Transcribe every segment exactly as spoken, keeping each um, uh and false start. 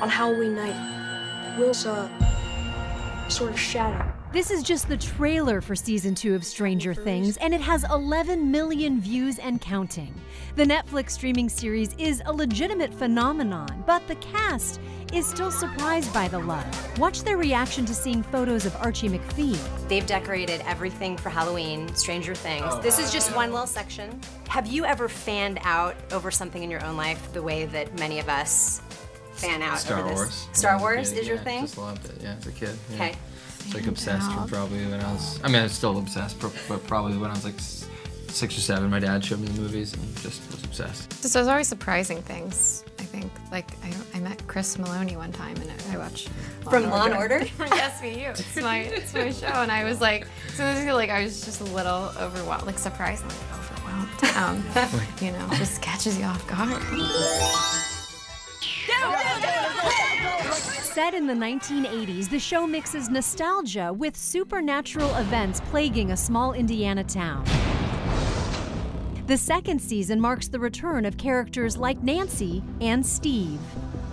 On Halloween night, Will's, uh, sort of shadow. This is just the trailer for season two of Stranger Things, and it has eleven million views and counting. The Netflix streaming series is a legitimate phenomenon, but the cast is still surprised by the love. Watch their reaction to seeing photos of Archie McPhee. They've decorated everything for Halloween, Stranger Things. Oh, this is just one little section. Have you ever fanned out over something in your own life the way that many of us fan out Star over this? Wars. Star Wars yeah, is yeah, your thing? I just loved it, yeah, as a kid. Okay. Yeah. It's like obsessed with probably when I was, I mean, I was still obsessed, but probably when I was like six or seven, my dad showed me the movies and just was obsessed. So there's always surprising things, I think. Like, I, I met Chris Maloney one time and I watched From Law and Order? From S V U. It's my, it's my show. And I was like, so this is like, I was just a little overwhelmed, like surprisingly overwhelmed. Um, you know, just catches you off guard. Set in the nineteen eighties, the show mixes nostalgia with supernatural events plaguing a small Indiana town. The second season marks the return of characters like Nancy and Steve,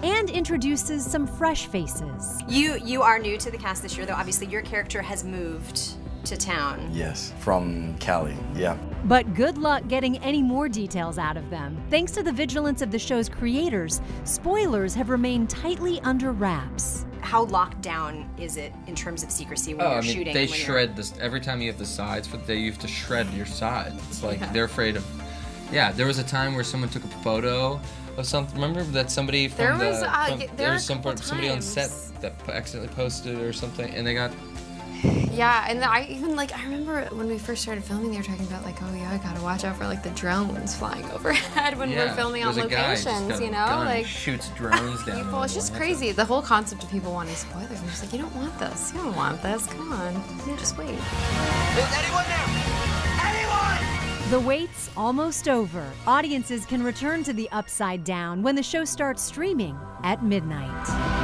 and introduces some fresh faces. You you are new to the cast this year, though. Obviously, your character has moved to town. Yes, from Cali, yeah. But good luck getting any more details out of them. Thanks to the vigilance of the show's creators, spoilers have remained tightly under wraps. How locked down is it in terms of secrecy when oh, you're I mean, shooting? They shred this every time you have the sides, but they you have to shred your side. It's like yeah. They're afraid of. Yeah, there was a time where someone took a photo of something. Remember that somebody from there the was, uh, from, there, there was some, somebody on set that accidentally posted or something, and they got. Yeah, and I even, like, I remember when we first started filming, they were talking about, like, oh, yeah, I gotta watch out for, like, the drones flying overhead when yeah, we're filming on locations, you know? Gun, like, shoots drones down. People, it's just crazy. It. The whole concept of people wanting spoilers. I'm just like, you don't want this. You don't want this. Come on. Yeah, just wait. Is anyone there? Anyone? The wait's almost over. Audiences can return to the Upside Down when the show starts streaming at midnight.